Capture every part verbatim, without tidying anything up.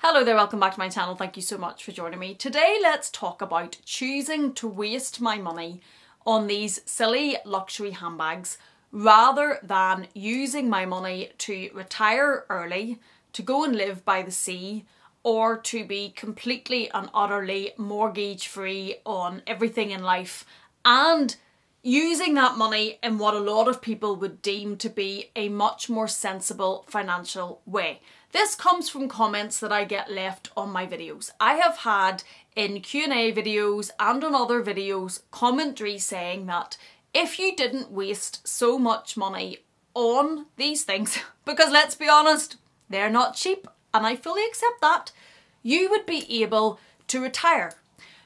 Hello there, welcome back to my channel. Thank you so much for joining me. Today let's talk about choosing to waste my money on these silly luxury handbags rather than using my money to retire early, to go and live by the sea, or to be completely and utterly mortgage free on everything in life and using that money in what a lot of people would deem to be a much more sensible financial way. This comes from comments that I get left on my videos. I have had in Q and A videos and on other videos commentary saying that if you didn't waste so much money on these things, because let's be honest, they're not cheap and I fully accept that, you would be able to retire.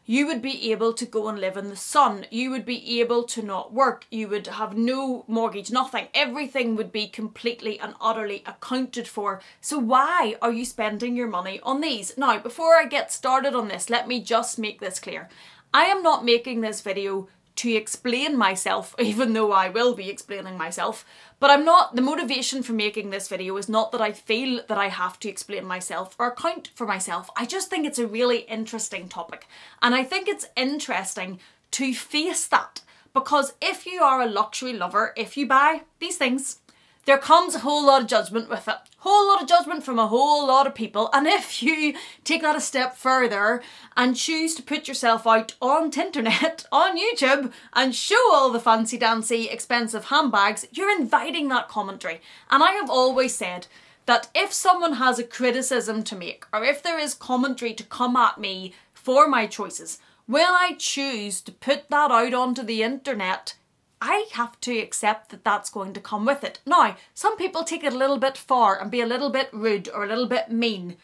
You would be able to go and live in the sun. You would be able to not work. You would have no mortgage, nothing. Everything would be completely and utterly accounted for. So why are you spending your money on these? Now, before I get started on this, let me just make this clear. I am not making this video to explain myself, even though I will be explaining myself, but I'm not, the motivation for making this video is not that I feel that I have to explain myself or account for myself. I just think it's a really interesting topic. And I think it's interesting to face that, because if you are a luxury lover, if you buy these things, there comes a whole lot of judgment with it. Whole lot of judgment from a whole lot of people. And if you take that a step further and choose to put yourself out on Tinternet, on YouTube, and show all the fancy dancy expensive handbags, you're inviting that commentary. And I have always said that if someone has a criticism to make, or if there is commentary to come at me for my choices, when I choose to put that out onto the internet, I have to accept that that's going to come with it. Now, some people take it a little bit far and be a little bit rude or a little bit mean.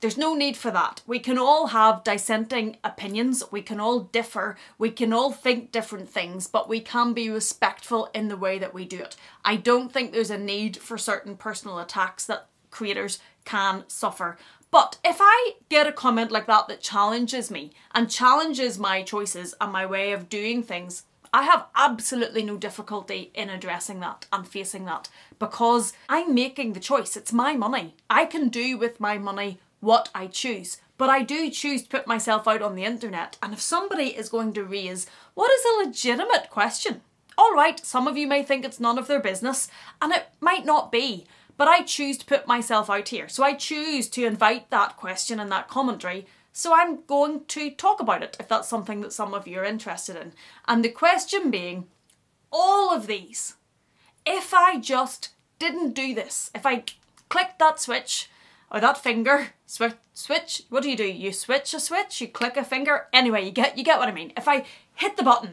There's no need for that. We can all have dissenting opinions. We can all differ. We can all think different things, but we can be respectful in the way that we do it. I don't think there's a need for certain personal attacks that creators can suffer. But if I get a comment like that that challenges me and challenges my choices and my way of doing things, I have absolutely no difficulty in addressing that and facing that, because I'm making the choice. It's my money. I can do with my money what I choose, but I do choose to put myself out on the internet. And if somebody is going to raise what is a legitimate question, all right, some of you may think it's none of their business and it might not be, but I choose to put myself out here. So I choose to invite that question and that commentary. So I'm going to talk about it if that's something that some of you are interested in. And the question being, all of these, if I just didn't do this, if I clicked that switch or that finger, sw- switch, what do you do? You switch a switch, you click a finger. Anyway, you get, you get what I mean. If I hit the button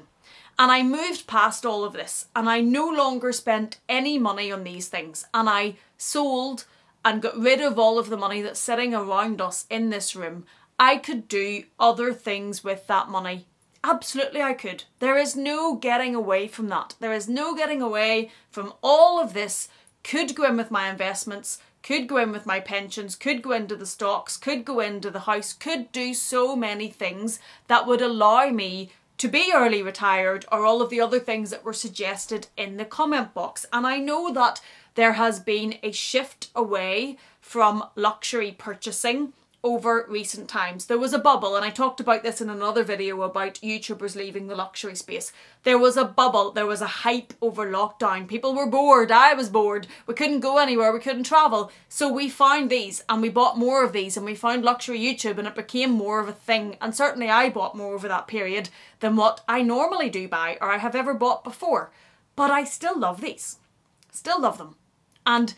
and I moved past all of this and I no longer spent any money on these things and I sold and got rid of all of the money that's sitting around us in this room, I could do other things with that money. Absolutely I could. There is no getting away from that. There is no getting away from all of this. Could go in with my investments, could go in with my pensions, could go into the stocks, could go into the house, could do so many things that would allow me to be early retired or all of the other things that were suggested in the comment box. And I know that there has been a shift away from luxury purchasing over recent times. There was a bubble, and I talked about this in another video about YouTubers leaving the luxury space. There was a bubble, there was a hype over lockdown. People were bored, I was bored. We couldn't go anywhere, we couldn't travel. So we found these and we bought more of these and we found luxury YouTube and it became more of a thing. And certainly I bought more over that period than what I normally do buy or I have ever bought before. But I still love these, still love them. And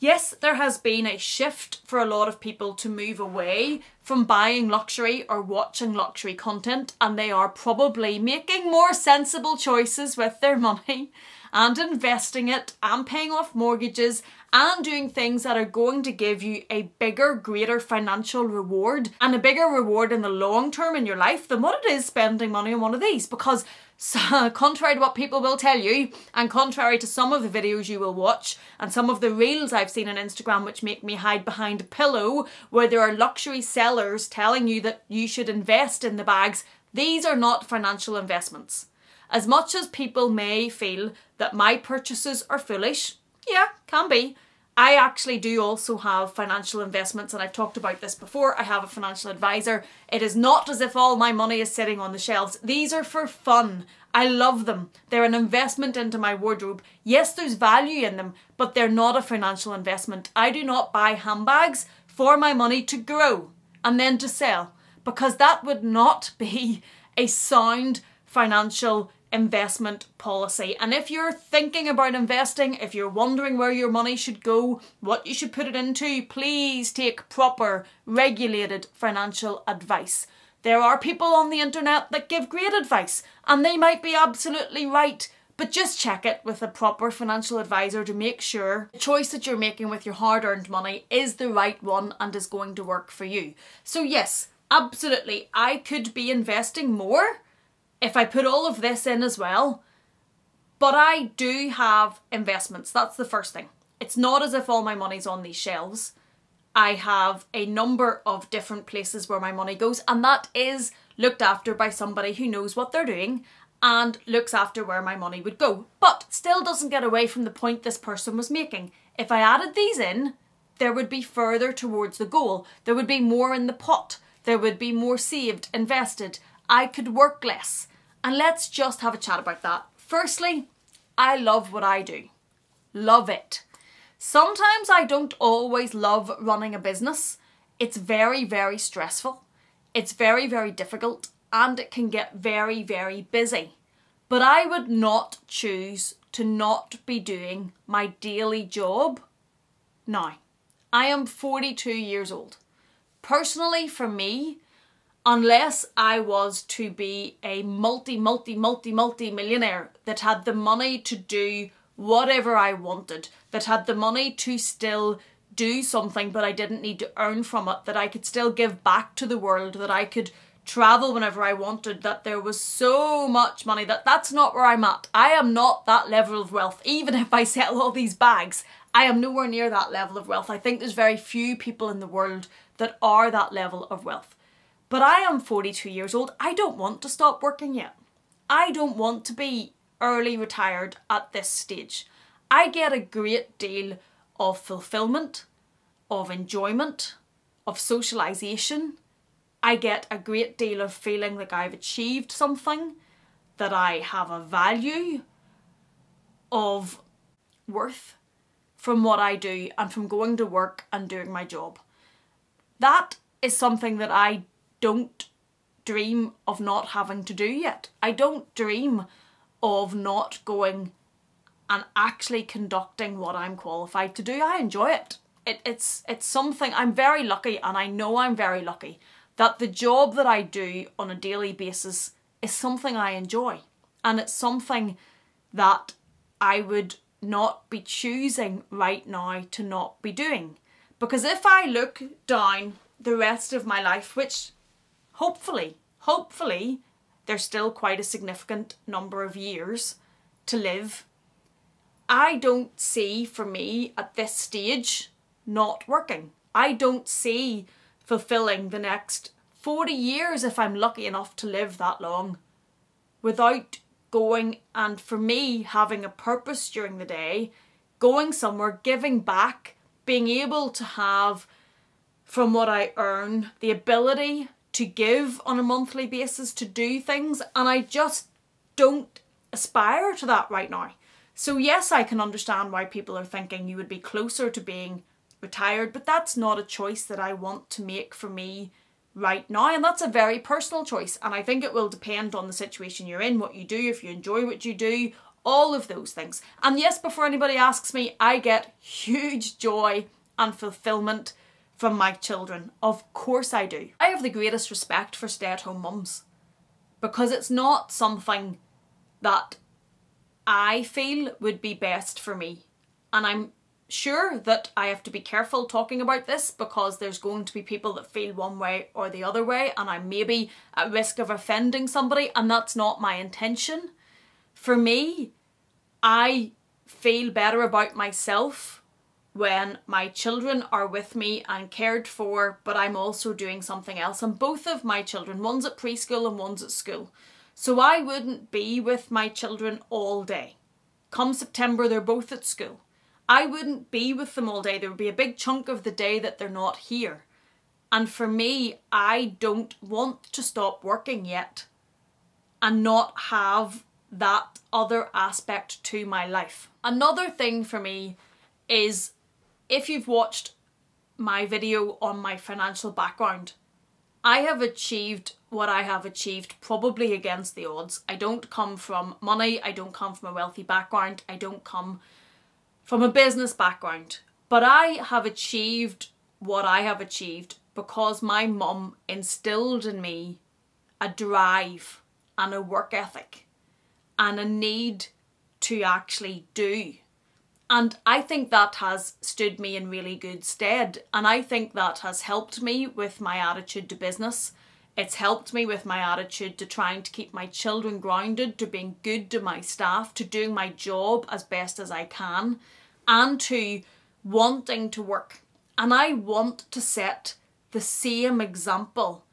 yes, there has been a shift for a lot of people to move away from buying luxury or watching luxury content, and they are probably making more sensible choices with their money and investing it and paying off mortgages and doing things that are going to give you a bigger, greater financial reward and a bigger reward in the long term in your life than what it is spending money on one of these. Because so, contrary to what people will tell you, and contrary to some of the videos you will watch and some of the reels I've seen on Instagram which make me hide behind a pillow, where there are luxury sellers telling you that you should invest in the bags, these are not financial investments. As much as people may feel that my purchases are foolish, yeah, can be, I actually do also have financial investments, and I've talked about this before. I have a financial advisor. It is not as if all my money is sitting on the shelves. These are for fun. I love them. They're an investment into my wardrobe. Yes, there's value in them, but they're not a financial investment. I do not buy handbags for my money to grow and then to sell, because that would not be a sound financial investment policy. And if you're thinking about investing, if you're wondering where your money should go, what you should put it into, please take proper, regulated financial advice. There are people on the internet that give great advice, and they might be absolutely right, but just check it with a proper financial advisor to make sure the choice that you're making with your hard-earned money is the right one and is going to work for you. So yes, absolutely, I could be investing more if I put all of this in as well, but I do have investments. That's the first thing. It's not as if all my money's on these shelves. I have a number of different places where my money goes, and that is looked after by somebody who knows what they're doing and looks after where my money would go, but still doesn't get away from the point this person was making. If I added these in, there would be further towards the goal. There would be more in the pot. There would be more saved, invested. I could work less. And let's just have a chat about that. Firstly, I love what I do. Love it. Sometimes I don't always love running a business. It's very, very stressful. It's very, very difficult, and it can get very, very busy. But I would not choose to not be doing my daily job now. I am forty-two years old. Personally, for me, unless I was to be a multi, multi, multi, multi millionaire that had the money to do whatever I wanted, that had the money to still do something but I didn't need to earn from it, that I could still give back to the world, that I could travel whenever I wanted, that there was so much money, that that's not where I'm at. I am not that level of wealth. Even if I sell all these bags, I am nowhere near that level of wealth. I think there's very few people in the world that are that level of wealth. But I am forty-two years old. I don't want to stop working yet. I don't want to be early retired at this stage. I get a great deal of fulfillment, of enjoyment, of socialisation. I get a great deal of feeling like I've achieved something, that I have a value of worth from what I do and from going to work and doing my job. That is something that I don't dream of not having to do yet. I don't dream of not going and actually conducting what I'm qualified to do. I enjoy it. It it's, it's something. I'm very lucky, and I know I'm very lucky, that the job that I do on a daily basis is something I enjoy, and it's something that I would not be choosing right now to not be doing. Because if I look down the rest of my life, which Hopefully, hopefully, there's still quite a significant number of years to live. I don't see, for me, at this stage, not working. I don't see fulfilling the next forty years, if I'm lucky enough to live that long, without going and, for me, having a purpose during the day, going somewhere, giving back, being able to have, from what I earn, the ability to give on a monthly basis, to do things, and I just don't aspire to that right now. So yes, I can understand why people are thinking you would be closer to being retired, but that's not a choice that I want to make for me right now, and that's a very personal choice, and I think it will depend on the situation you're in, what you do, if you enjoy what you do, all of those things. And yes, before anybody asks me, I get huge joy and fulfillment from my children. Of course I do. I have the greatest respect for stay-at-home mums, because it's not something that I feel would be best for me. And I'm sure that I have to be careful talking about this, because there's going to be people that feel one way or the other way, and I may be at risk of offending somebody, and that's not my intention. For me, I feel better about myself when my children are with me and cared for, but I'm also doing something else. And both of my children, one's at preschool and one's at school. So I wouldn't be with my children all day. Come September, they're both at school. I wouldn't be with them all day. There would be a big chunk of the day that they're not here. And for me, I don't want to stop working yet and not have that other aspect to my life. Another thing for me is, if you've watched my video on my financial background, I have achieved what I have achieved probably against the odds. I don't come from money, I don't come from a wealthy background, I don't come from a business background, but I have achieved what I have achieved because my mum instilled in me a drive and a work ethic and a need to actually do. And I think that has stood me in really good stead, and I think that has helped me with my attitude to business. It's helped me with my attitude to trying to keep my children grounded, to being good to my staff, to doing my job as best as I can, and to wanting to work. And I want to set the same example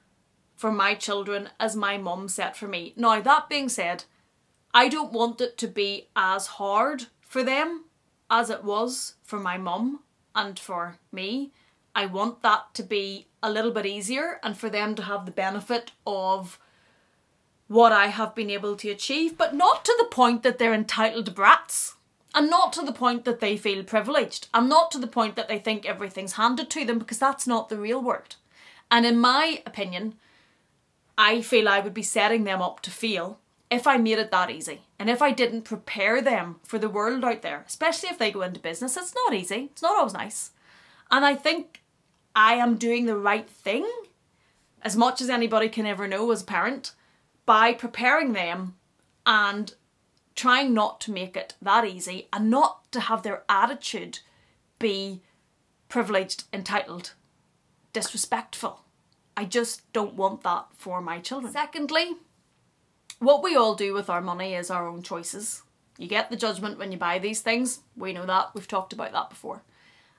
for my children as my mum set for me. Now, that being said, I don't want it to be as hard for them as it was for my mum and for me. I want that to be a little bit easier and for them to have the benefit of what I have been able to achieve, but not to the point that they're entitled brats, and not to the point that they feel privileged, and not to the point that they think everything's handed to them, because that's not the real world. And in my opinion, I feel I would be setting them up to fail if I made it that easy, and if I didn't prepare them for the world out there, especially if they go into business. It's not easy, it's not always nice. And I think I am doing the right thing, as much as anybody can ever know as a parent, by preparing them and trying not to make it that easy and not to have their attitude be privileged, entitled, disrespectful. I just don't want that for my children. Secondly, what we all do with our money is our own choices. You get the judgment when you buy these things. We know that, we've talked about that before.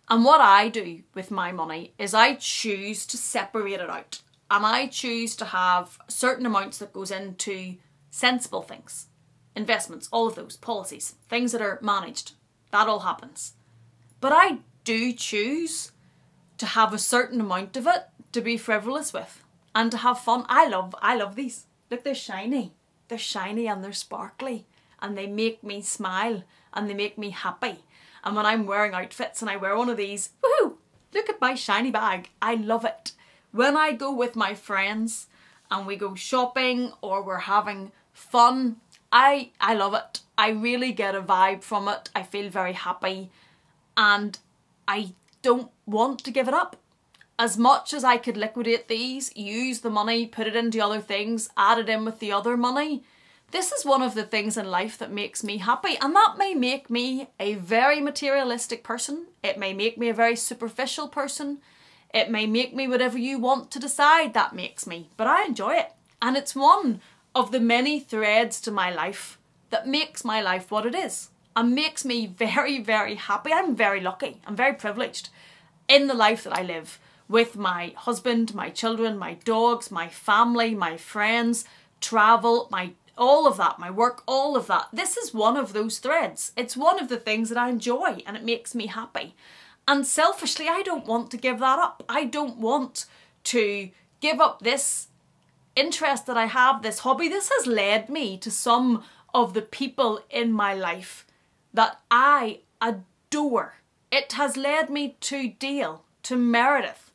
And what I do with my money is I choose to separate it out, and I choose to have certain amounts that goes into sensible things, investments, all of those, policies, things that are managed, that all happens. But I do choose to have a certain amount of it to be frivolous with and to have fun. I love, I love these. Look, they're shiny. They're shiny and they're sparkly and they make me smile and they make me happy. And when I'm wearing outfits and I wear one of these, woohoo, look at my shiny bag, I love it. When I go with my friends and we go shopping or we're having fun, I, I love it. I really get a vibe from it. I feel very happy and I don't want to give it up. As much as I could liquidate these, use the money, put it into other things, add it in with the other money, this is one of the things in life that makes me happy, and that may make me a very materialistic person. It may make me a very superficial person. It may make me whatever you want to decide that makes me, but I enjoy it. And it's one of the many threads to my life that makes my life what it is and makes me very, very happy. I'm very lucky. I'm very privileged in the life that I live with my husband, my children, my dogs, my family, my friends, travel, my all of that, my work, all of that. This is one of those threads. It's one of the things that I enjoy and it makes me happy. And selfishly, I don't want to give that up. I don't want to give up this interest that I have, this hobby. This has led me to some of the people in my life that I adore. It has led me to Dale, to Meredith,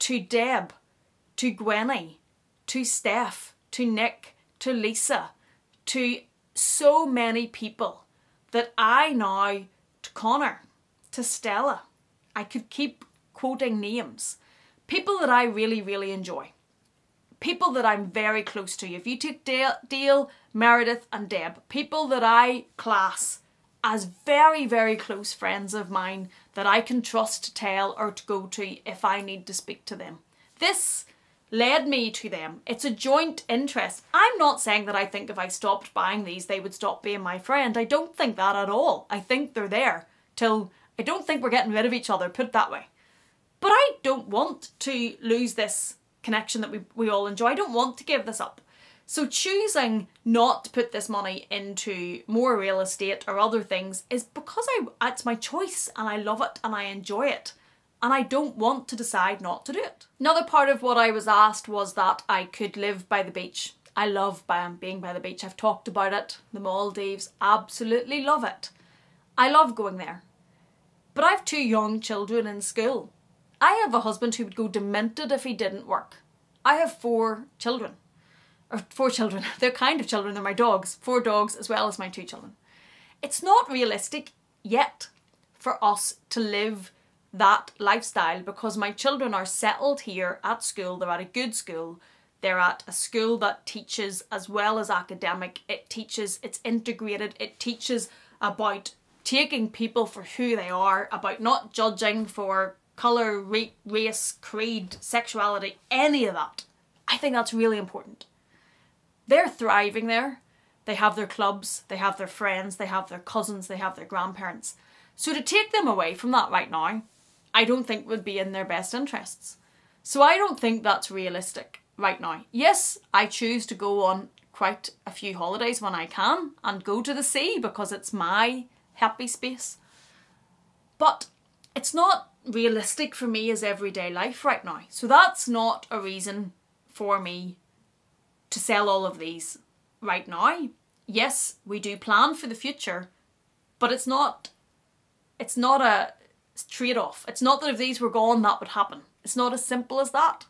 to Deb, to Gwenny, to Steph, to Nick, to Lisa, to so many people that I now, to Connor, to Stella, I could keep quoting names. People that I really, really enjoy. People that I'm very close to. If you take Dale, Dale, Meredith and Deb, people that I class as very, very close friends of mine that I can trust to tell or to go to if I need to speak to them. This led me to them. It's a joint interest. I'm not saying that I think if I stopped buying these, they would stop being my friend. I don't think that at all. I think they're there till, I don't think we're getting rid of each other, put it that way. But I don't want to lose this connection that we, we all enjoy. I don't want to give this up. So choosing not to put this money into more real estate or other things is because I, it's my choice and I love it and I enjoy it. And I don't want to decide not to do it. Another part of what I was asked was that I could live by the beach. I love being by the beach. I've talked about it. The Maldives, absolutely love it. I love going there. But I have two young children in school. I have a husband who would go demented if he didn't work. I have four children. Or four children. They're kind of children. They're my dogs. Four dogs as well as my two children. It's not realistic yet for us to live that lifestyle because my children are settled here at school. They're at a good school. They're at a school that teaches as well as academic. It teaches, it's integrated. It teaches about taking people for who they are, about not judging for colour, race, creed, sexuality, any of that. I think that's really important. They're thriving there. They have their clubs, they have their friends, they have their cousins, they have their grandparents. So to take them away from that right now, I don't think would be in their best interests. So I don't think that's realistic right now. Yes, I choose to go on quite a few holidays when I can and go to the sea because it's my happy space. But it's not realistic for me as everyday life right now. So that's not a reason for me to sell all of these right now. Yes, we do plan for the future, but it's not It's not a trade-off. It's not that if these were gone, that would happen. It's not as simple as that.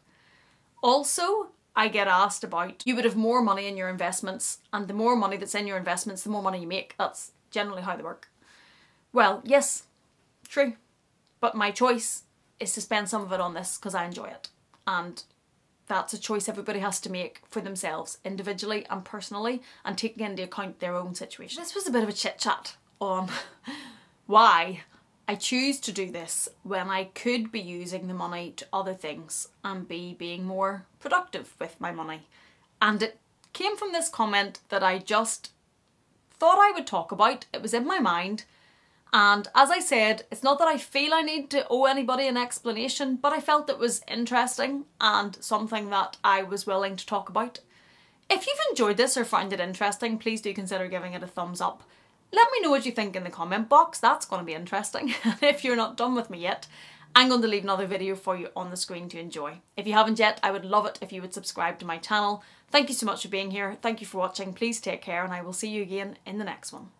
Also, I get asked about, you would have more money in your investments, and the more money that's in your investments, the more money you make. That's generally how they work. Well, yes, true. But my choice is to spend some of it on this because I enjoy it. And that's a choice everybody has to make for themselves, individually and personally, and taking into account their own situation. This was a bit of a chit-chat on why I choose to do this when I could be using the money to other things and be being more productive with my money. And it came from this comment that I just thought I would talk about. It was in my mind. And as I said, it's not that I feel I need to owe anybody an explanation, but I felt it was interesting and something that I was willing to talk about. If you've enjoyed this or found it interesting, please do consider giving it a thumbs up. Let me know what you think in the comment box, that's going to be interesting. If you're not done with me yet, I'm going to leave another video for you on the screen to enjoy. If you haven't yet, I would love it if you would subscribe to my channel. Thank you so much for being here, thank you for watching, please take care, and I will see you again in the next one.